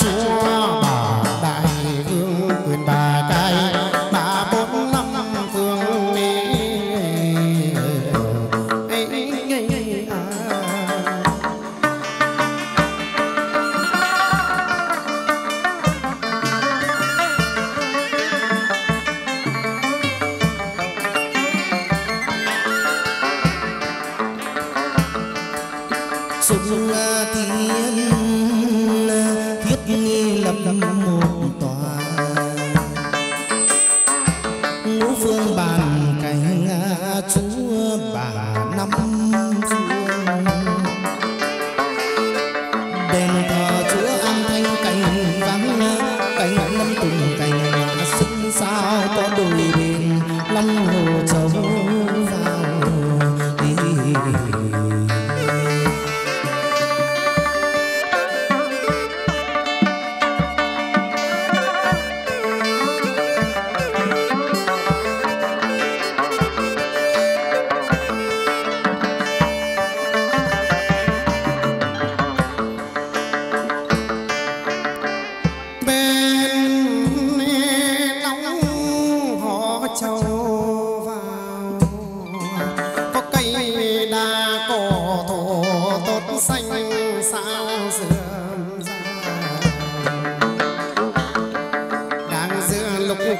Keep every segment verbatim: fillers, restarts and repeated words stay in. chúa bà đại hương quyền bà cái bà bốn năm phương đi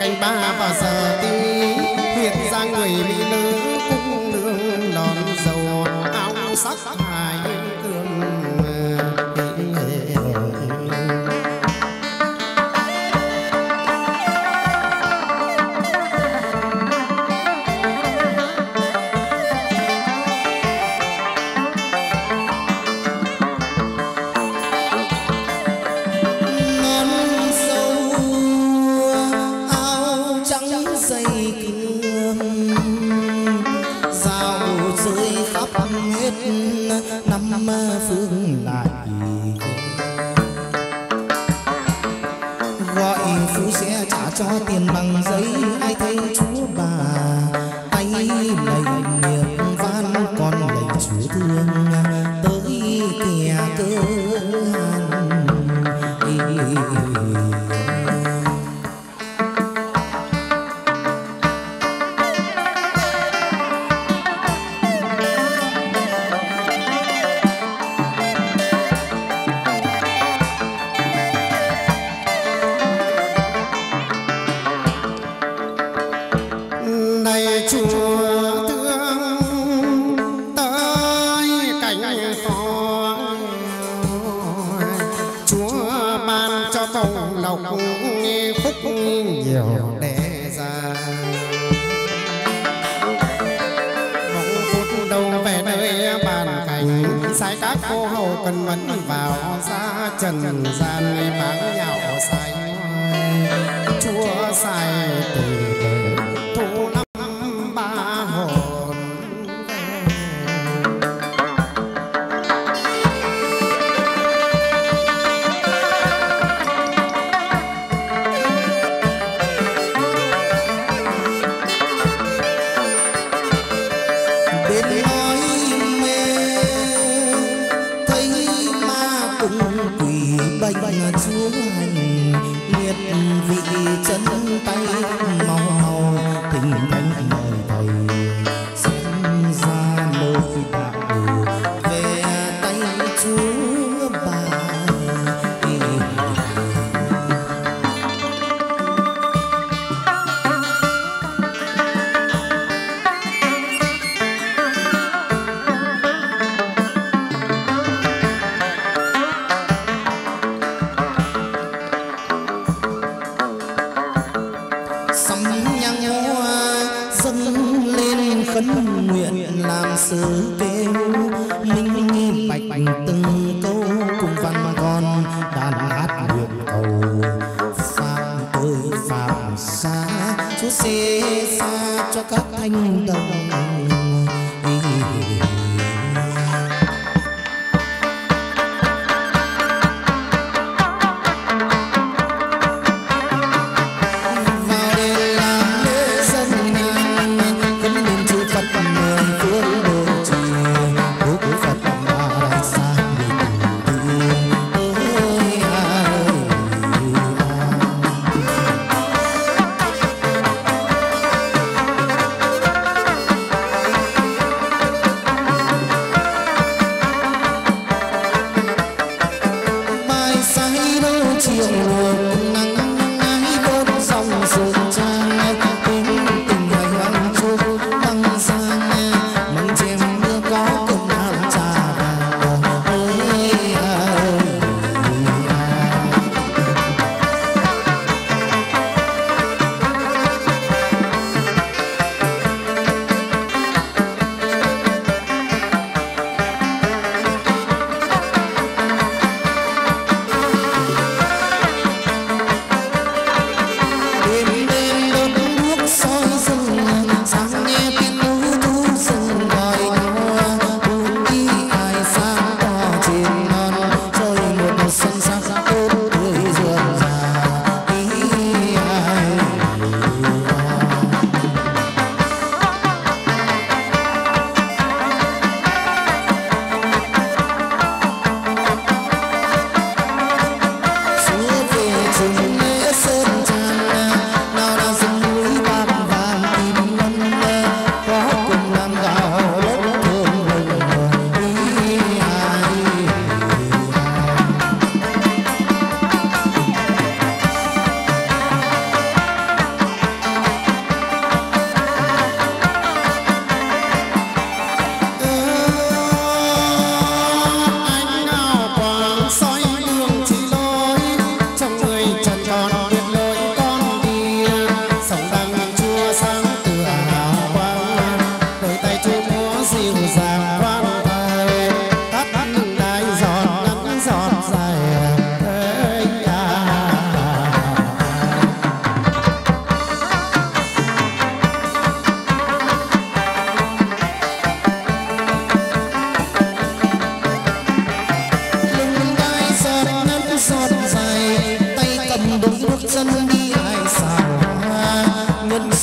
Hãy subscribe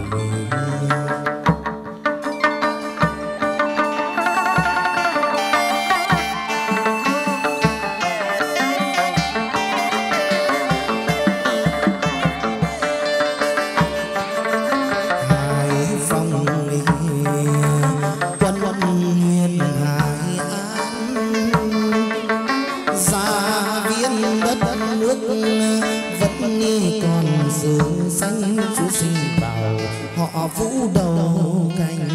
Hải vòng lì quân nguyên hải an, gia viên đất nước vẫn nghi còn giữ danh chúa sinh vào họ vũ đầu cành.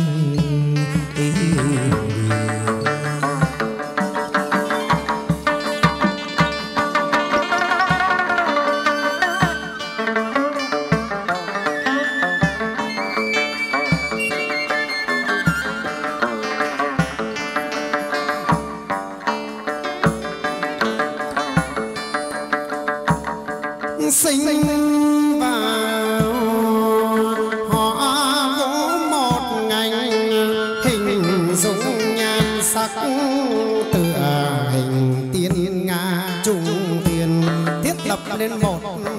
Ý sinh vào họ gỗ một ngành, hình dung nhan sắc tựa hình tiên nga trung tiền, thiết lập nên một